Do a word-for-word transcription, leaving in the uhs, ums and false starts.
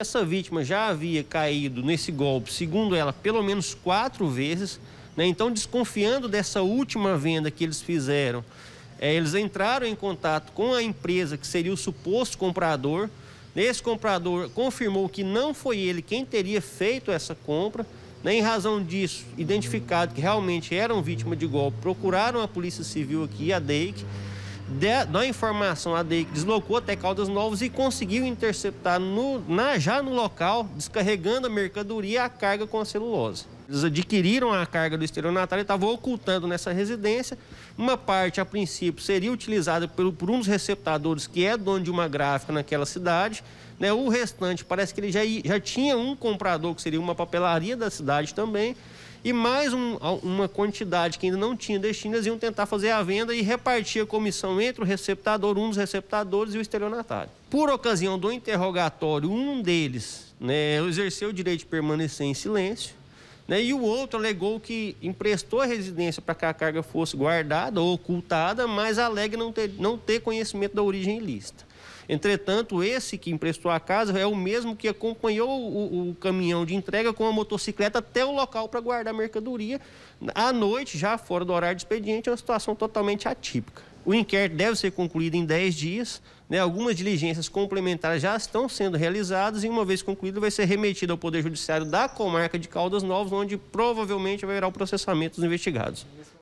Essa vítima já havia caído nesse golpe, segundo ela, pelo menos quatro vezes, né? Então, desconfiando dessa última venda que eles fizeram, é, eles entraram em contato com a empresa que seria o suposto comprador. Esse comprador confirmou que não foi ele quem teria feito essa compra, né? Em razão disso, identificado que realmente eram vítima de golpe, procuraram a Polícia Civil aqui, a D E I C. De, da informação, a D E I C deslocou até Caldas Novas e conseguiu interceptar no, na, já no local, descarregando a mercadoria e a carga com a celulose. Eles adquiriram a carga do estelionatário e estavam ocultando nessa residência. Uma parte, a princípio, seria utilizada pelo, por um dos receptadores, que é dono de uma gráfica naquela cidade, né? O restante, parece que ele já, já tinha um comprador, que seria uma papelaria da cidade também, e mais um, uma quantidade que ainda não tinha destino. Eles iam tentar fazer a venda e repartir a comissão entre o receptador, um dos receptadores e o estelionatário. Por ocasião do interrogatório, um deles, né, exerceu o direito de permanecer em silêncio, né, e o outro alegou que emprestou a residência para que a carga fosse guardada ou ocultada, mas alega não ter, não ter conhecimento da origem ilícita. Entretanto, esse que emprestou a casa é o mesmo que acompanhou o, o caminhão de entrega com a motocicleta até o local para guardar a mercadoria. À noite, já fora do horário de expediente, é uma situação totalmente atípica. O inquérito deve ser concluído em dez dias, né? Algumas diligências complementares já estão sendo realizadas e, uma vez concluído, vai ser remetido ao Poder Judiciário da comarca de Caldas Novas, onde provavelmente haverá o processamento dos investigados.